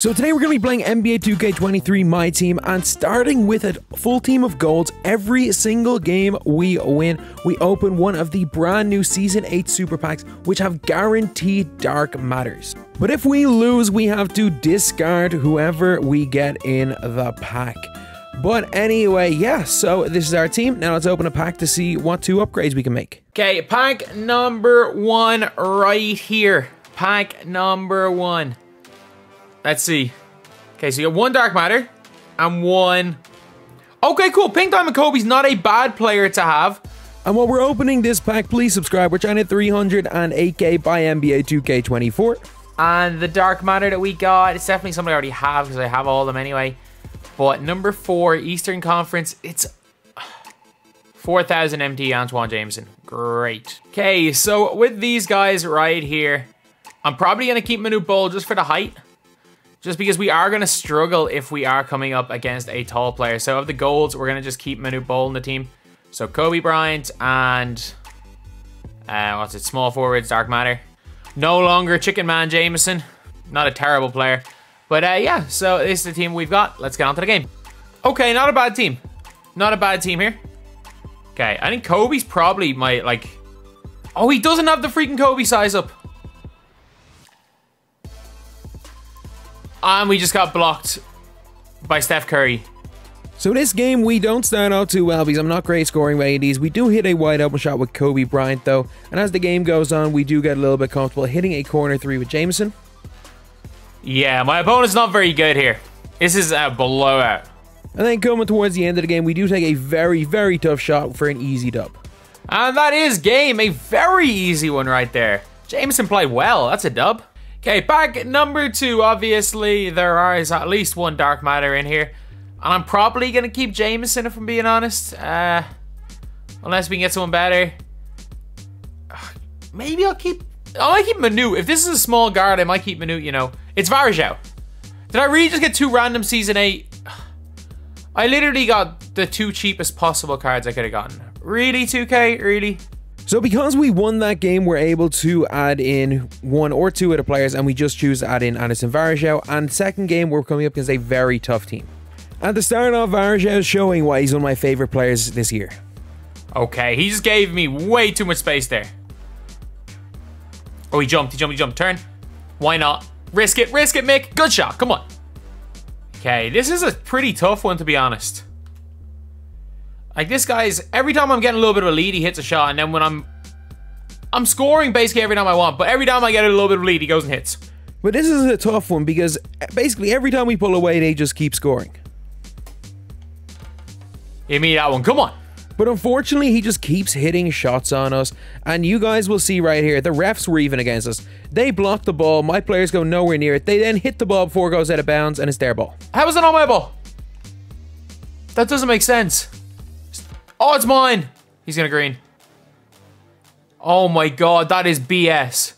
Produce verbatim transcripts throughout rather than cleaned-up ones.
So today we're going to be playing N B A two K twenty-three My Team and starting with a full team of golds. Every single game we win, we open one of the brand new Season eight Super Packs, which have guaranteed Dark Matters. But if we lose, we have to discard whoever we get in the pack. But anyway, yeah, so this is our team. Now let's open a pack to see what two upgrades we can make. Okay, pack number one right here. Pack number one. Let's see. Okay, so you got one Dark Matter and one... Okay, cool. Pink Diamond Kobe's not a bad player to have. And while we're opening this pack, please subscribe. We're trying to three hundred eight K by N B A two K twenty-four. And the Dark Matter that we got, it's definitely something I already have because I have all of them anyway. But number four, Eastern Conference, it's four thousand M T Antawn Jamison. Great. Okay, so with these guys right here, I'm probably going to keep Manute Bol just for the height. Just because we are going to struggle if we are coming up against a tall player. So of the golds, we're going to just keep Manute Bol in the team. So Kobe Bryant and, uh, what's it, small forwards, Dark Matter. No longer Chicken Man Jamison. Not a terrible player. But uh, yeah, so this is the team we've got. Let's get on to the game. Okay, not a bad team. Not a bad team here. Okay, I think Kobe's probably my, like... Oh, he doesn't have the freaking Kobe size up. And we just got blocked by Steph Curry. So this game, we don't start out too well because I'm not great scoring by A Ds. We do hit a wide open shot with Kobe Bryant, though. And as the game goes on, we do get a little bit comfortable hitting a corner three with Jamison. Yeah, my opponent's not very good here. This is a blowout. And then coming towards the end of the game, we do take a very, very tough shot for an easy dub. And that is game. A very easy one right there. Jamison played well. That's a dub. Okay, pack number two. Obviously, there is at least one Dark Matter in here. And I'm probably going to keep Jamison, if I'm being honest. Uh, unless we can get someone better. Maybe I'll keep... I might keep Manute. If this is a small guard, I might keep Manute, you know. It's Varejao. Did I really just get two random Season eight? I literally got the two cheapest possible cards I could have gotten. Really, two K? Really? So because we won that game, we're able to add in one or two of the players, and we just choose to add in Anderson Varsho. And second game, we're coming up against a very tough team. And to start off, Varejao is showing why he's one of my favorite players this year. Okay, he just gave me way too much space there. Oh, he jumped, he jumped, he jumped. Turn. Why not? Risk it, risk it, Mick. Good shot, come on. Okay, this is a pretty tough one, to be honest. Like, this guy's... Every time I'm getting a little bit of a lead, he hits a shot. And then when I'm... I'm scoring basically every time I want. But every time I get a little bit of a lead, he goes and hits. But this is a tough one because basically every time we pull away, they just keep scoring. Give me that one. Come on. But unfortunately, he just keeps hitting shots on us. And you guys will see right here, the refs were even against us. They block the ball. My players go nowhere near it. They then hit the ball before it goes out of bounds, and it's their ball. How is it not my ball? That doesn't make sense. Oh, it's mine. He's gonna green. Oh my God, that is B S.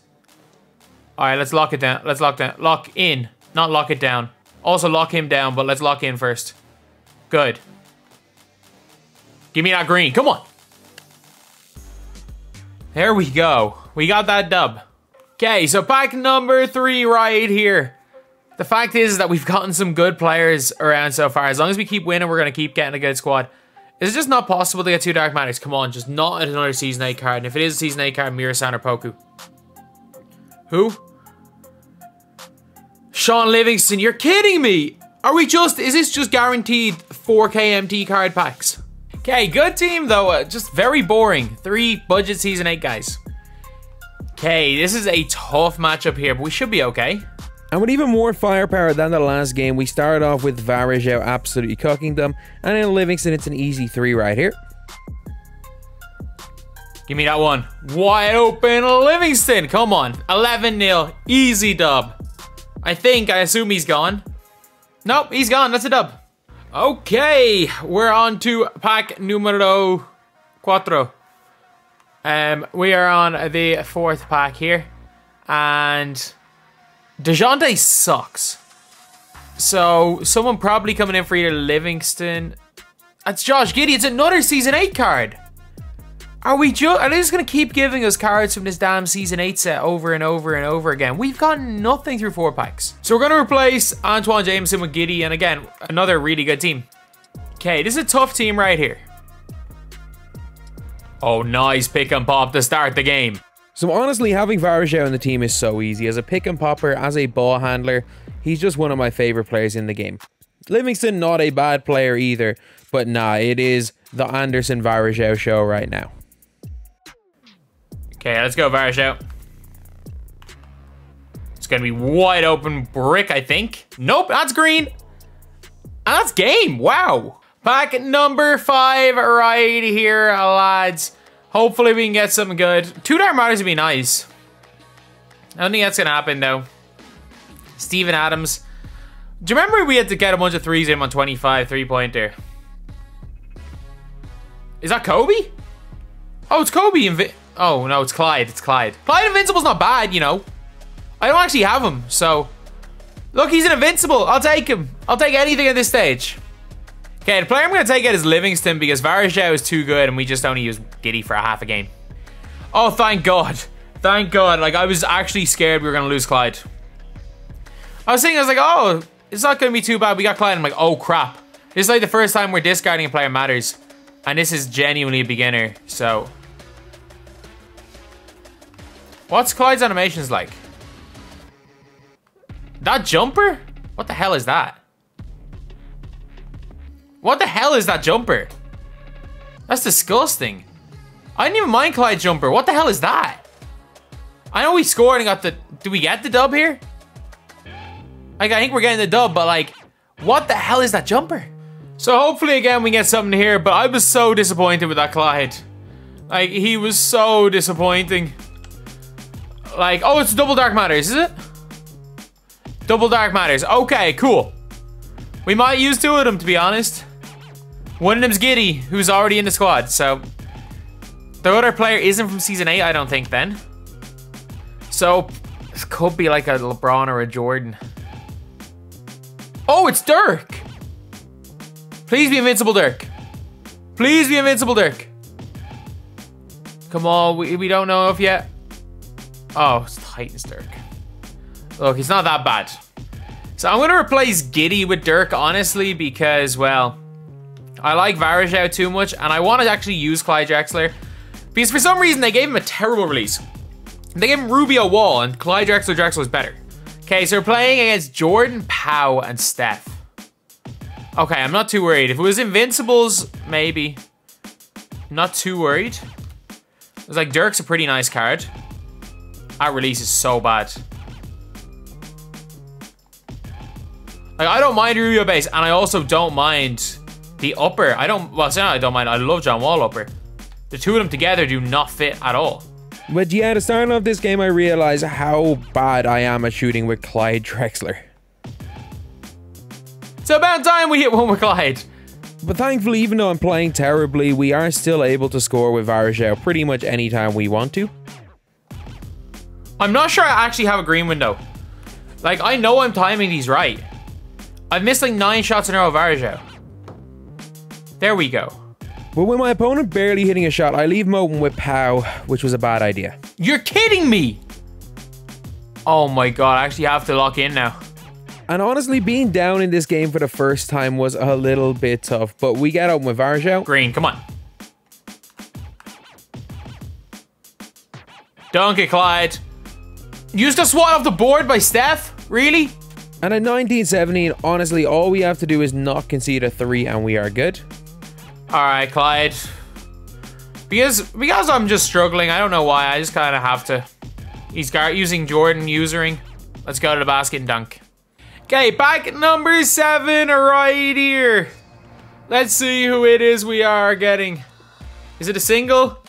All right, let's lock it down. Let's lock down. Lock in, not lock it down. Also lock him down, but let's lock in first. Good. Give me that green. Come on. There we go. We got that dub. Okay, so pack number three right here. The fact is that we've gotten some good players around so far. As long as we keep winning, we're gonna keep getting a good squad. It's just not possible to get two Dark Matters. Come on, just not another Season eight card. And if it is a Season eight card, Mirasan or Poku. Who? Sean Livingston, you're kidding me. Are we just, is this just guaranteed four K M T card packs? Okay, good team though. Uh, just very boring. Three budget Season eight guys. Okay, this is a tough matchup here, but we should be okay. And with even more firepower than the last game, we started off with Varejao absolutely cooking them. And in Livingston, it's an easy three right here. Give me that one. Wide open Livingston. Come on. eleven nil. Easy dub. I think, I assume he's gone. Nope, he's gone. That's a dub. Okay, we're on to pack numero cuatro. Um, we are on the fourth pack here. And... DeJounte sucks. So, someone probably coming in for either Livingston. That's Josh Giddey. It's another Season eight card. Are we just, are they just going to keep giving us cards from this damn Season eight set over and over and over again? We've gotten nothing through four packs. So we're going to replace Antawn Jamison with Giddey, and again, another really good team. Okay, this is a tough team right here. Oh, nice pick and pop to start the game. So honestly, having Varejao on the team is so easy. As a pick and popper, as a ball handler, he's just one of my favorite players in the game. Livingston, not a bad player either, but nah, it is the Anderson Varsho show right now. Okay, let's go, Varejao. It's going to be wide open brick, I think. Nope, that's green. And that's game. Wow. Pack number five right here, lads. Hopefully we can get something good. Two Dark Matters would be nice. I don't think that's going to happen, though. Steven Adams. Do you remember we had to get a bunch of threes in on twenty-five three-pointer? Is that Kobe? Oh, it's Kobe and... Oh, no, it's Clyde. It's Clyde. Clyde Invincible's not bad, you know. I don't actually have him, so... Look, he's an Invincible. I'll take him. I'll take anything at this stage. Okay, the player I'm going to take out is Livingston because Varejao is too good and we just only use Giddey for a half a game. Oh, thank God. Thank God. Like, I was actually scared we were going to lose Clyde. I was thinking, I was like, oh, it's not going to be too bad. We got Clyde. I'm like, oh, crap. This is like the first time we're discarding a player matters. And this is genuinely a beginner, so... What's Clyde's animations like? That jumper? What the hell is that? What the hell is that jumper? That's disgusting. I didn't even mind Clyde's jumper. What the hell is that? I know we scored and got the... Do we get the dub here? Like, I think we're getting the dub, but like... What the hell is that jumper? So hopefully, again, we get something here, but I was so disappointed with that Clyde. Like, he was so disappointing. Like, oh, it's double Dark Matters, is it? Double Dark Matters. Okay, cool. We might use two of them, to be honest. One of them's Giddey, who's already in the squad, so... The other player isn't from Season eight, I don't think, then. So, this could be like a LeBron or a Jordan. Oh, it's Dirk! Please be Invincible, Dirk. Please be Invincible, Dirk. Come on, we, we don't know if yet. Oh, it's Titans Dirk. Look, he's not that bad. So I'm going to replace Giddey with Dirk, honestly, because, well, I like Varejao too much, and I want to actually use Clyde Drexler. Because for some reason, they gave him a terrible release. They gave him Rubio Wall, and Clyde Drexler Drexler's better. Okay, so we're playing against Jordan, Powell, and Steph. Okay, I'm not too worried. If it was Invincibles, maybe. I'm not too worried. It was like, Dirk's a pretty nice card. That release is so bad. Like, I don't mind Rubio base, and I also don't mind the upper. I don't, well, I don't mind, I love John Wall upper. The two of them together do not fit at all. But yeah, to start off this game, I realize how bad I am at shooting with Clyde Drexler. It's about time we hit one with Clyde. But thankfully, even though I'm playing terribly, we are still able to score with Varejao pretty much any time we want to. I'm not sure I actually have a green window. Like, I know I'm timing these right. I've missed like nine shots in a row of Varejao. There we go. But with my opponent barely hitting a shot, I leave him open with Pow, which was a bad idea. You're kidding me! Oh my God, I actually have to lock in now. And honestly, being down in this game for the first time was a little bit tough, but we get open with Varejao. Green, come on. Dunk it, Clyde. Used to swat off the board by Steph? Really? And at nineteen seventeen, honestly, all we have to do is not concede a three and we are good. All right, Clyde. Because because I'm just struggling, I don't know why, I just kind of have to. He's got using Jordan, usering. Let's go to the basket and dunk. Okay, back number seven right here. Let's see who it is we are getting. Is it a single?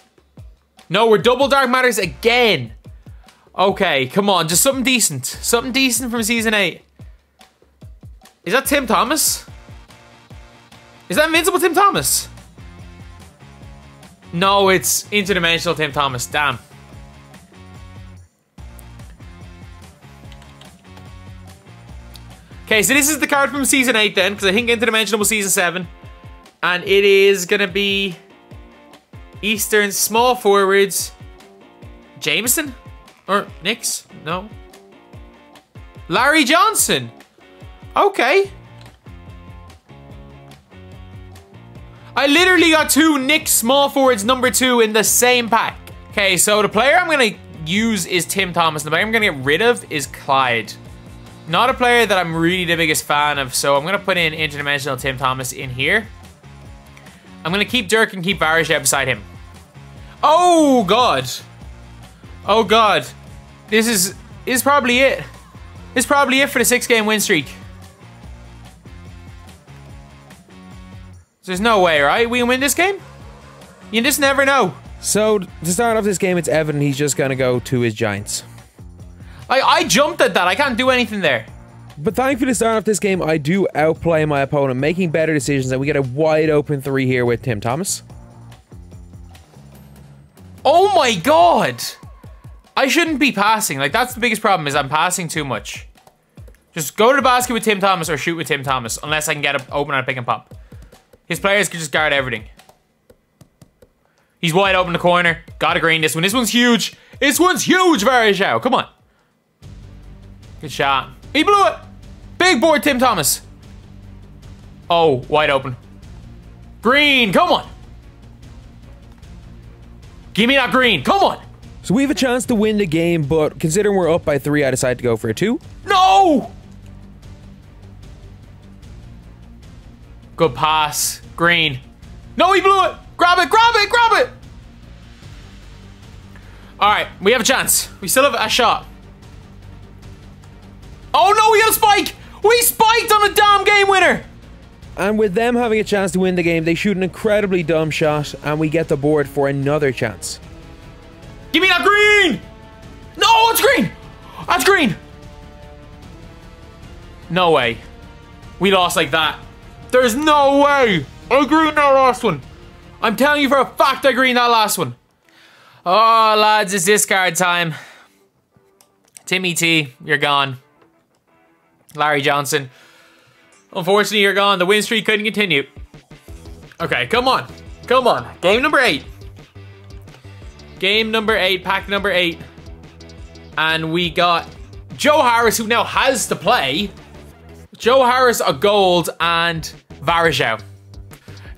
No, we're double Dark Matters again. Okay, come on, just something decent. Something decent from Season eight. Is that Tim Thomas? Is that Invincible Tim Thomas? No, it's Interdimensional Tim Thomas, damn. Okay, so this is the card from Season eight then, because I think Interdimensional was Season seven. And it is gonna be... Eastern small forwards, Jamison or Knicks? No. Larry Johnson. Okay. I literally got two Knicks small forwards number two in the same pack. Okay, so the player I'm going to use is Tim Thomas. The player I'm going to get rid of is Clyde. Not a player that I'm really the biggest fan of, so I'm going to put in Interdimensional Tim Thomas in here. I'm going to keep Dirk and keep Varejao beside him. Oh, God. Oh, God. This is, this is probably it. This is probably it for the six-game win streak. There's no way, right? We can win this game? You just never know. So, to start off this game, it's Evan. He's just going to go to his Giants. I, I jumped at that. I can't do anything there. But thankfully, to start off this game, I do outplay my opponent, making better decisions, and we get a wide-open three here with Tim Thomas. Oh, my God. I shouldn't be passing. Like, that's the biggest problem, is I'm passing too much. Just go to the basket with Tim Thomas or shoot with Tim Thomas, unless I can get a, open on a pick and pop. His players can just guard everything. He's wide open in the corner. Gotta green this one. This one's huge. This one's huge, Varejao. Come on. Good shot. He blew it. Big board, Tim Thomas. Oh, wide open. Green, come on. Give me that green. Come on. So we have a chance to win the game, but considering we're up by three, I decide to go for a two. No! Good pass. Green. No, he blew it. Grab it, grab it, grab it. All right, we have a chance. We still have a shot. Oh, no, we have a spike. We spiked on a damn game winner. And with them having a chance to win the game, they shoot an incredibly dumb shot, and we get the board for another chance. Give me that green. No, it's green. That's green. No way. We lost like that. There's no way. I greened that last one. I'm telling you for a fact I greened that last one. Oh, lads, it's discard time. Timmy T, you're gone. Larry Johnson. Unfortunately, you're gone. The win streak couldn't continue. Okay, come on. Come on. Game number eight. Game number eight. Pack number eight. And we got Joe Harris, who now has to play. Joe Harris, a gold, and Varejao.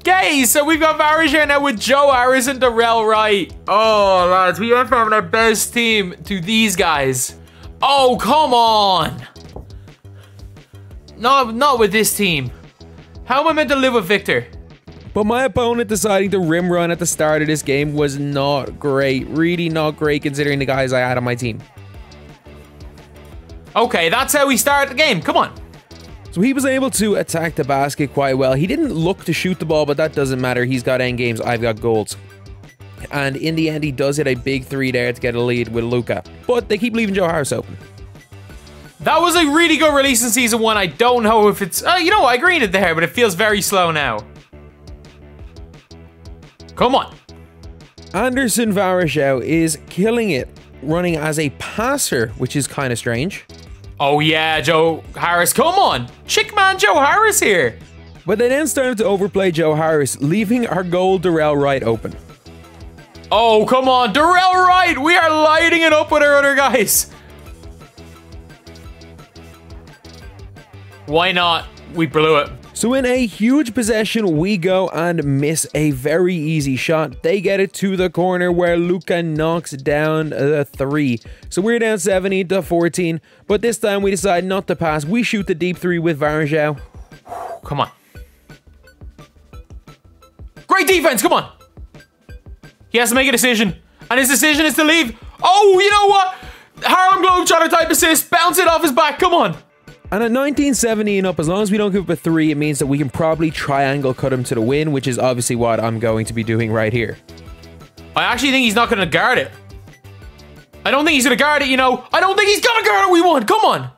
Okay, so we've got Varejao now with Joe Harris and Darrell Wright. Oh, lads, we went from having our best team to these guys. Oh, come on. No, not with this team. How am I meant to live with Victor? But my opponent deciding to rim run at the start of this game was not great. Really not great considering the guys I had on my team. Okay, that's how we start the game. Come on. So he was able to attack the basket quite well. He didn't look to shoot the ball, but that doesn't matter. He's got end games. I've got goals. And in the end, he does hit a big three there to get a lead with Luka. But they keep leaving Joe Harris open. That was a really good release in Season one. I don't know if it's... Uh, you know, I greened it there, but it feels very slow now. Come on. Anderson Varsho is killing it, running as a passer, which is kind of strange. Oh yeah, Joe Harris, come on! Chick man Joe Harris here! But they then started to overplay Joe Harris, leaving our goal Darrell Wright open. Oh, come on, Darrell Wright! We are lighting it up with our other guys! Why not? We blew it. So in a huge possession, we go and miss a very easy shot. They get it to the corner where Luka knocks down the three. So we're down seventeen to fourteen, but this time we decide not to pass. We shoot the deep three with Varejao. Come on. Great defense, come on. He has to make a decision, and his decision is to leave. Oh, you know what? Harlem Globetrotter type assist, bounce it off his back, come on. And at nineteen seventy and up, as long as we don't give up a three, it means that we can probably triangle cut him to the win, which is obviously what I'm going to be doing right here. I actually think he's not going to guard it. I don't think he's going to guard it, you know. I don't think he's going to guard it. We won. Come on.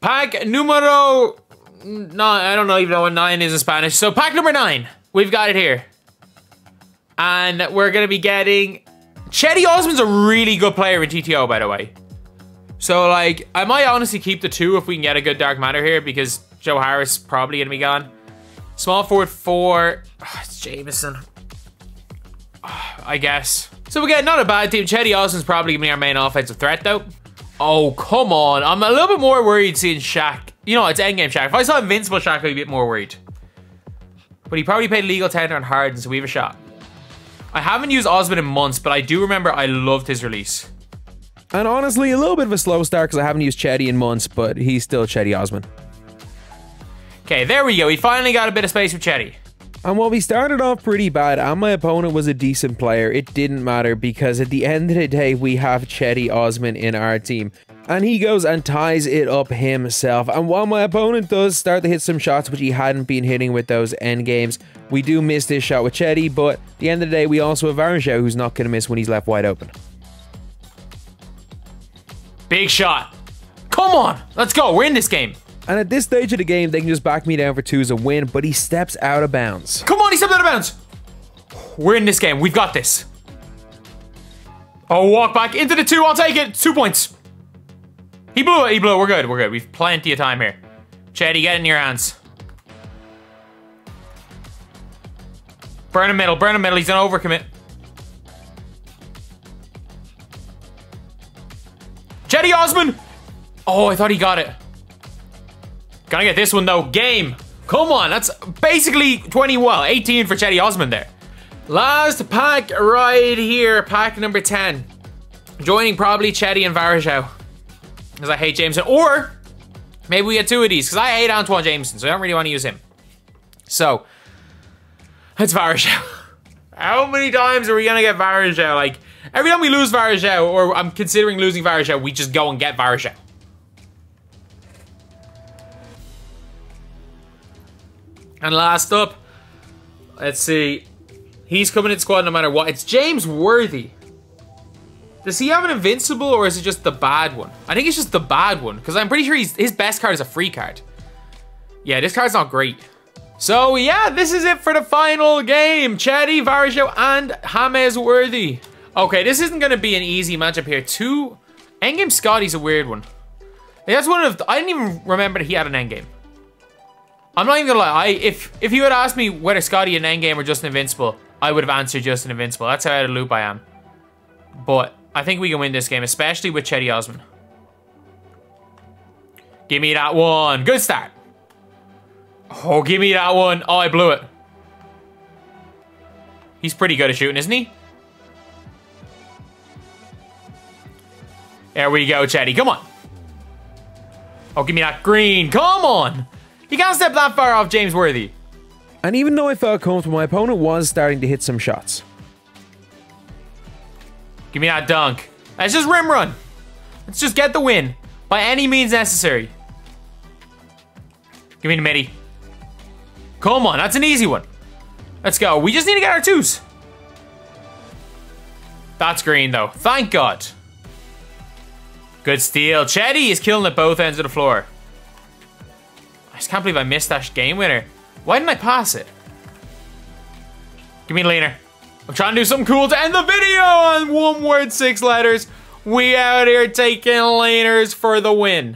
Pack numero... No, I don't know even know what nine is in Spanish. So pack number nine. We've got it here. And we're going to be getting... Chetty Osman's a really good player in G T O, by the way. So, like, I might honestly keep the two if we can get a good Dark Matter here, because Joe Harris probably going to be gone. Small forward four. Oh, it's Jamison. Oh, I guess. So we got not a bad team. Chetty Osman's probably gonna be our main offensive threat though. Oh, come on. I'm a little bit more worried seeing Shaq. You know, it's endgame Shaq. If I saw Invincible Shaq, I'd be a bit more worried. But he probably played legal tender on Harden, so we have a shot. I haven't used Osman in months, but I do remember I loved his release. And honestly, a little bit of a slow start because I haven't used Chetty in months, but he's still Chetty Osman. Okay, there we go. We finally got a bit of space with Chetty. And while we started off pretty bad and my opponent was a decent player, it didn't matter because at the end of the day, we have Chetty Osman in our team. And he goes and ties it up himself. And while my opponent does start to hit some shots, which he hadn't been hitting with those end games, we do miss this shot with Chetty, but at the end of the day, we also have Aranjo, who's not going to miss when he's left wide open. Big shot. Come on. Let's go. We're in this game. And at this stage of the game, they can just back me down for two as a win, but he steps out of bounds. Come on, he steps out of bounds. We're in this game. We've got this. Oh, walk back into the two. I'll take it. Two points. He blew it. He blew it. We're good. We're good. We've plenty of time here. Chetty, get in your hands. Burn him middle. Burn him middle. He's going to overcommit. Chetty Osman. Oh, I thought he got it. Gotta get this one though. Game. Come on. That's basically twenty. Well, eighteen for Chetty Osman there. Last pack right here. Pack number ten. Joining probably Chetty and Varejao. Because I hate Jameson. Or maybe we get two of these. Because I hate Antawn Jamison. So I don't really want to use him. So. It's Varejao. How many times are we going to get Varejao? Like, every time we lose Varejao, or I'm considering losing Varejao, we just go and get Varejao. And last up, let's see. He's coming in squad no matter what. It's James Worthy. Does he have an invincible or is it just the bad one? I think it's just the bad one because I'm pretty sure he's, his best card is a free card. Yeah, this card's not great. So yeah, this is it for the final game. Chetty, Varejao, and James Worthy. Okay, this isn't going to be an easy matchup here. Two, endgame Scotty's a weird one. That's one of, the, I didn't even remember he had an endgame. I'm not even gonna lie, I, if, if you had asked me whether Scotty an endgame or just an invincible, I would have answered just an invincible. That's how out of loop I am. But I think we can win this game, especially with Chetty Osman. Give me that one. Good start. Oh, give me that one. Oh, I blew it. He's pretty good at shooting, isn't he? There we go, Chetty. Come on. Oh, give me that green. Come on. You can't step that far off James Worthy. And even though I felt comfortable, my opponent was starting to hit some shots. Give me that dunk. Let's just rim run. Let's just get the win by any means necessary. Give me the midi. Come on, that's an easy one. Let's go. We just need to get our twos. That's green though. Thank God. Good steal. Chetty is killing at both ends of the floor. I just can't believe I missed that game winner. Why didn't I pass it? Give me a leaner. I'm trying to do something cool to end the video on one word, six letters. We out here taking leaners for the win.